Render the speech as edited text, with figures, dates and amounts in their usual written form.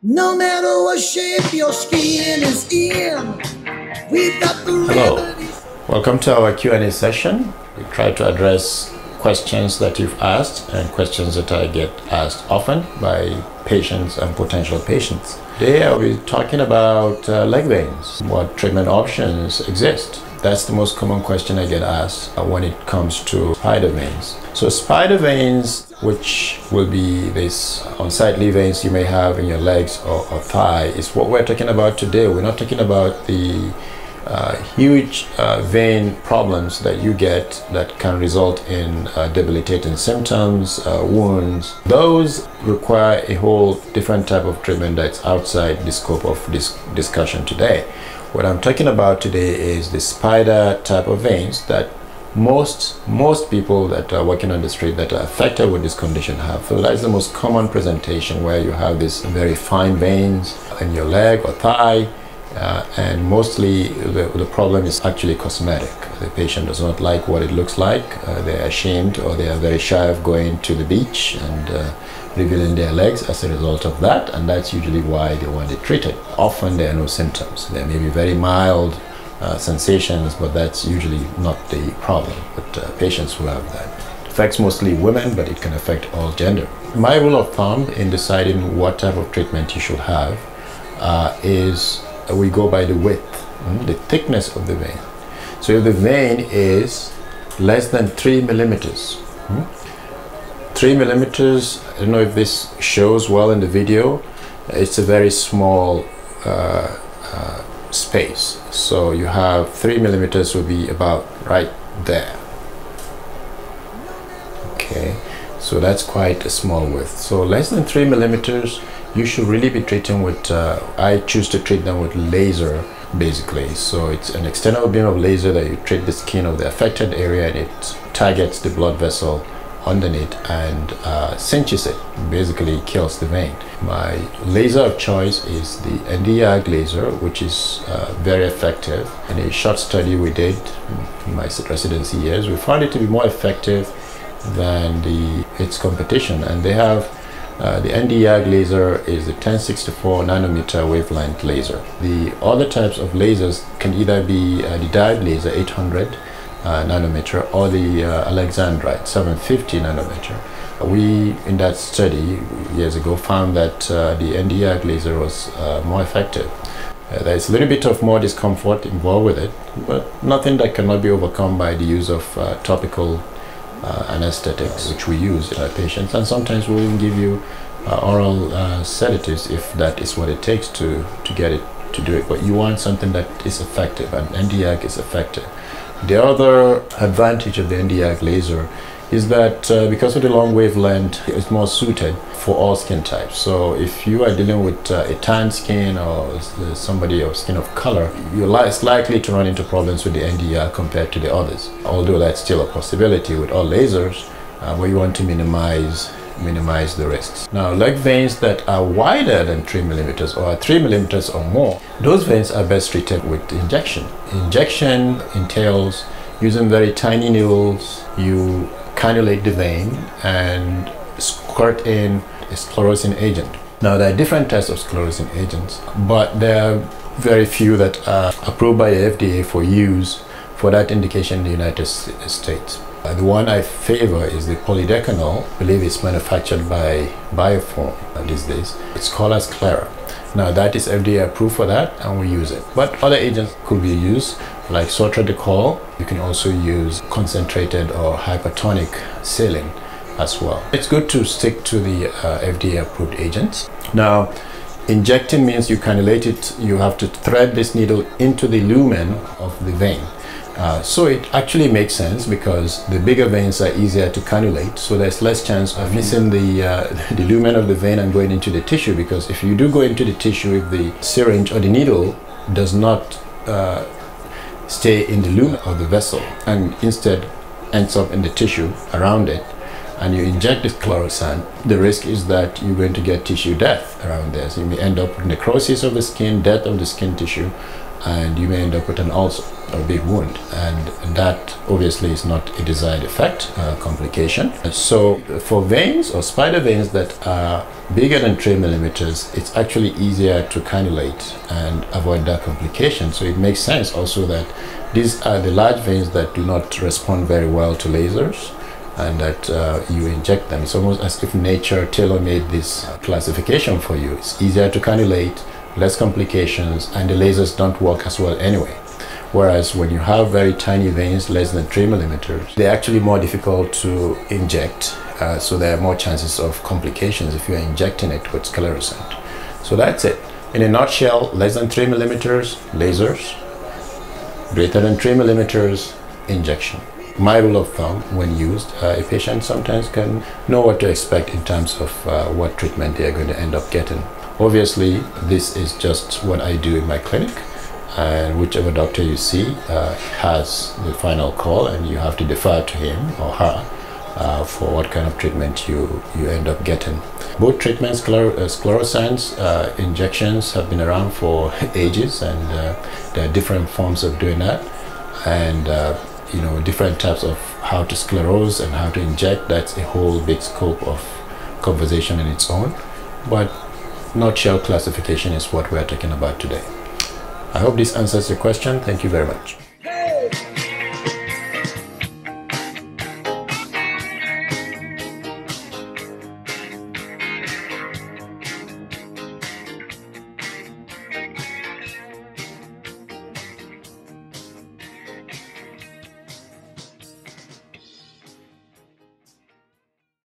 No matter what shape your skin is in, we've got the remedies. Hello, welcome to our Q&A session. We try to address questions that you've asked and questions that I get asked often by patients and potential patients. Today we're talking about leg veins, what treatment options exist. That's the most common question I get asked when it comes to spider veins. So spider veins, which will be these unsightly veins you may have in your legs or thigh, is what we're talking about today. We're not talking about the huge vein problems that you get that can result in debilitating symptoms, wounds. Those require a whole different type of treatment that's outside the scope of this discussion today. What I'm talking about today is the spider type of veins that most people that are working on the street that are affected with this condition have. So that's the most common presentation, where you have these very fine veins in your leg or thigh, and mostly the problem is actually cosmetic. The patient does not like what it looks like. They're ashamed, or they are very shy of going to the beach and revealing their legs as a result of that, and that's usually why they want it treated. Often there are no symptoms. There may be very mild sensations, but that's usually not the problem. But patients who have that. It affects mostly women, but it can affect all gender. My rule of thumb in deciding what type of treatment you should have is we go by the width, the thickness of the vein. So if the vein is less than 3 millimeters, 3 millimeters, I don't know if this shows well in the video, it's a very small space. So you have 3 millimeters will be about right there. Okay, so that's quite a small width. So less than 3 millimeters, you should really be treating with, I choose to treat them with laser basically. So it's an external beam of laser that you treat the skin of the affected area, and it targets the blood vessel underneath and cinches it, basically kills the vein. My laser of choice is the Nd:YAG laser, which is very effective. In a short study we did in my residency years, we found it to be more effective than its competition. And they have the Nd:YAG laser is the 1064 nanometer wavelength laser. The other types of lasers can either be the diode laser 800 nanometer, or the alexandrite 750 nanometer. We, in that study years ago, found that the Nd:YAG laser was more effective. There's a little bit of more discomfort involved with it, but nothing that cannot be overcome by the use of topical anesthetics, which we use in our patients, and sometimes we'll even give you oral sedatives if that is what it takes to get it to do it. But you want something that is effective, and Nd:YAG is effective. The other advantage of the Nd:YAG laser is that because of the long wavelength, it's more suited for all skin types. So if you are dealing with a tan skin, or somebody of skin of color, you're less likely to run into problems with the Nd:YAG compared to the others. Although that's still a possibility with all lasers, but you want to minimize the risks. Now, leg veins that are wider than 3 millimeters, or 3 millimeters or more, those veins are best treated with injection. Injection entails using very tiny needles. You cannulate the vein and squirt in a sclerosing agent. Now, there are different types of sclerosing agents, but there are very few that are approved by the FDA for use for that indication in the United States. The one I favor is the polydecanol. I believe it's manufactured by Bioform these days. It's called Asclera. Now, that is FDA approved for that, and we use it. But other agents could be used, like Sotradecol. You can also use concentrated or hypertonic saline as well. It's good to stick to the FDA approved agents. Now, injecting means you cannulate it. You have to thread this needle into the lumen of the vein. So it actually makes sense, because the bigger veins are easier to cannulate, so there's less chance of missing the lumen of the vein and going into the tissue, because if you do go into the tissue, if the syringe or the needle does not stay in the lumen of the vessel and instead ends up in the tissue around it, and you inject this sclerosant, the risk is that you're going to get tissue death around there. So you may end up with necrosis of the skin, death of the skin tissue, and you may end up with an ulcer or a big wound, and that obviously is not a desired effect, complication. So for veins or spider veins that are bigger than 3 millimeters, it's actually easier to cannulate and avoid that complication. So it makes sense also that these are the large veins that do not respond very well to lasers, and that you inject them. It's almost as if nature tailor-made this classification for you. It's easier to cannulate, less complications, and the lasers don't work as well anyway. Whereas when you have very tiny veins, less than 3 millimeters, they're actually more difficult to inject. So there are more chances of complications if you're injecting it with sclerosant. So that's it. In a nutshell, less than 3 millimeters, lasers. Greater than 3 millimeters, injection. My rule of thumb when used, a patient sometimes can know what to expect in terms of what treatment they are going to end up getting. Obviously, this is just what I do in my clinic, and whichever doctor you see has the final call, and you have to defer to him or her for what kind of treatment you end up getting. Both treatments, sclerosants, injections, have been around for ages, and there are different forms of doing that, and you know, different types of how to sclerose and how to inject. That's a whole big scope of conversation in its own, but nutshell classification is what we are talking about today. I hope this answers your question. Thank you very much.